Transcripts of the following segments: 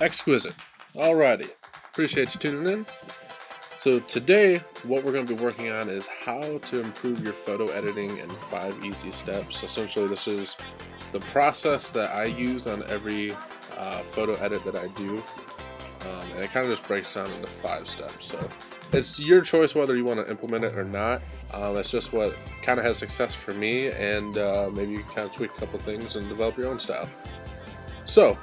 Exquisite. Alrighty, appreciate you tuning in. So today, what we're going to be working on is how to improve your photo editing in 5 easy steps. Essentially, this is the process that I use on every photo edit that I do, and it kind of just breaks down into 5 steps. So it's your choice whether you want to implement it or not. That's just what kind of has success for me, and maybe you can kind of tweak a couple things and develop your own style. So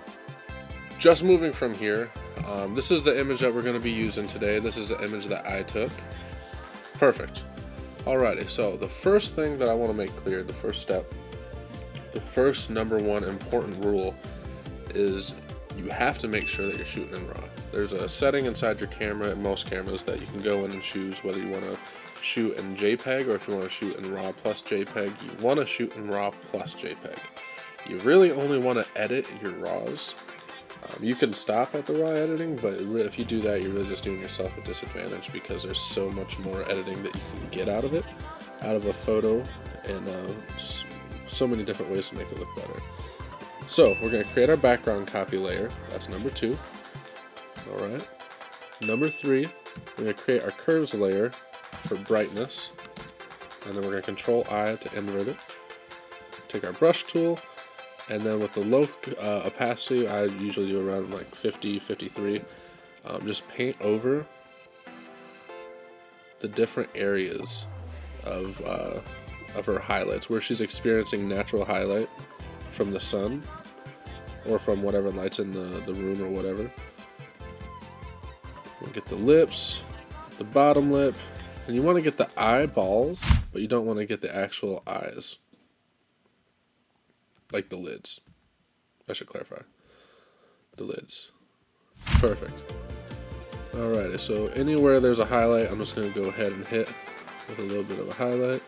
just moving from here, this is the image that we're going to be using today. This is the image that I took. Perfect. Alrighty, so the first thing that I want to make clear, the first step, the first #1 important rule is you have to make sure that you're shooting in RAW. There's a setting inside your camera and most cameras that you can go in and choose whether you want to shoot in JPEG or if you want to shoot in RAW plus JPEG. You want to shoot in RAW plus JPEG. You really only want to edit your RAWs. You can stop at the raw editing, but if you do that, you're really just doing yourself a disadvantage because there's so much more editing that you can get out of it, out of a photo, and just so many different ways to make it look better. So we're going to create our background copy layer. That's #2. All right. #3, we're going to create our curves layer for brightness, and then we're going to Control-I to invert it. Take our brush tool. And then with the low opacity, I usually do around like 50, 53. Just paint over the different areas of her highlights, where she's experiencing natural highlight from the sun or from whatever light's in the room or whatever. We'll get the lips, the bottom lip, and you want to get the eyeballs, but you don't want to get the actual eyes. Like the lids. I should clarify. The lids. Perfect. Alrighty, so anywhere there's a highlight, I'm just going to go ahead and hit with a little bit of a highlight.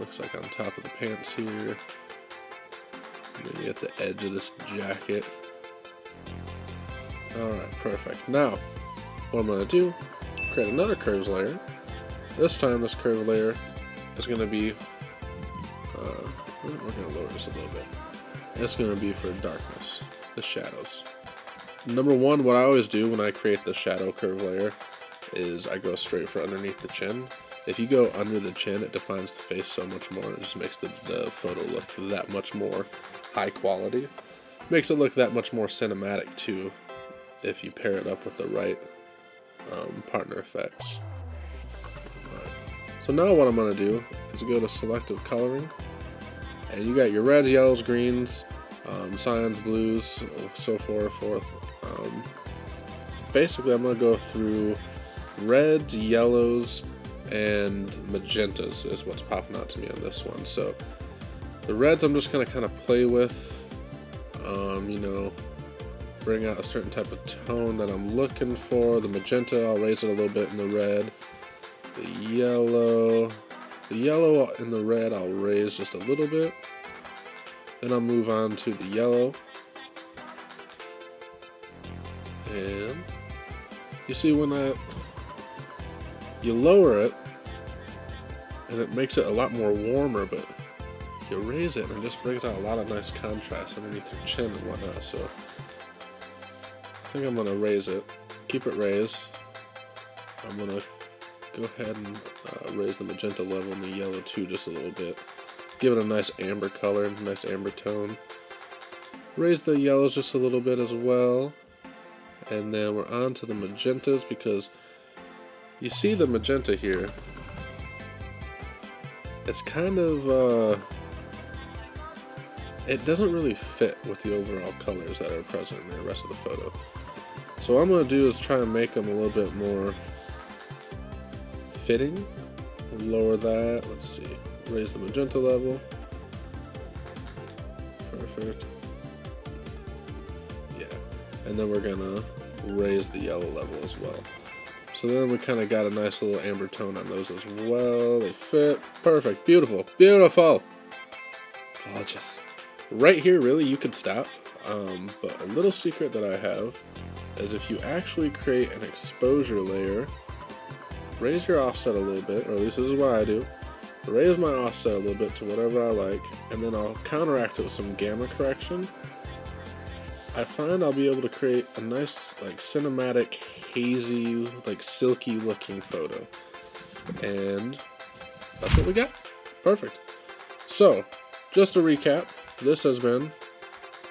Looks like on top of the pants here. And then you get the edge of this jacket. Alright, perfect. Now, what I'm going to do, create another curves layer. This time, this curve layer is going to be we're going to lower this a little bit. It's going to be for darkness, the shadows. #1, what I always do when I create the shadow curve layer is I go straight for underneath the chin. If you go under the chin, it defines the face so much more. It just makes the photo look that much more high quality. Makes it look that much more cinematic too if you pair it up with the right partner effects. So now what I'm going to do is go to selective coloring, and you got your reds, yellows, greens, cyans, blues, so forth. Basically, I'm going to go through reds, yellows, and magentas is what's popping out to me on this one. So the reds I'm just going to kind of play with, you know, bring out a certain type of tone that I'm looking for. The magenta, I'll raise it a little bit in the red. The yellow and the red I'll raise just a little bit. Then I'll move on to the yellow. And you see when you lower it, and it makes it a lot more warmer, but you raise it and it just brings out a lot of nice contrast underneath your chin and whatnot. So I think I'm gonna raise it, keep it raised. I'm gonna go ahead and raise the magenta level and the yellow too just a little bit. Give it a nice amber color, nice amber tone. Raise the yellows just a little bit as well. And then we're on to the magentas because you see the magenta here. It's kind of, it doesn't really fit with the overall colors that are present in the rest of the photo. So what I'm going to do is try and make them a little bit more fitting. Lower that. Let's see. Raise the magenta level. Perfect. Yeah. And then we're gonna raise the yellow level as well. So then we kind of got a nice little amber tone on those as well. They fit. Perfect. Beautiful. Beautiful. Gorgeous. Right here, really, you could stop. But a little secret that I have is if you actually create an exposure layer. Raise your offset a little bit, or at least this is what I do. raise my offset a little bit to whatever I like, and then I'll counteract it with some gamma correction. I find I'll be able to create a nice, like, cinematic, hazy, like, silky looking photo. And that's what we got. Perfect. So, just to recap, this has been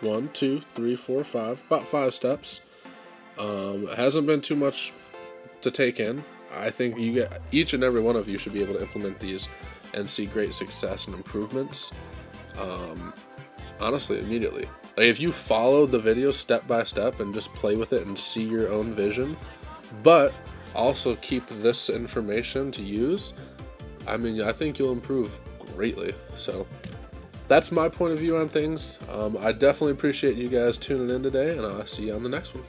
1, 2, 3, 4, 5, about 5 steps. It hasn't been too much to take in. I think you get, each and every one of you should be able to implement these and see great success and improvements, honestly, immediately. Like, if you follow the video step by step and just play with it and see your own vision, but also keep this information to use, I mean, I think you'll improve greatly. So that's my point of view on things. I definitely appreciate you guys tuning in today, and I'll see you on the next one.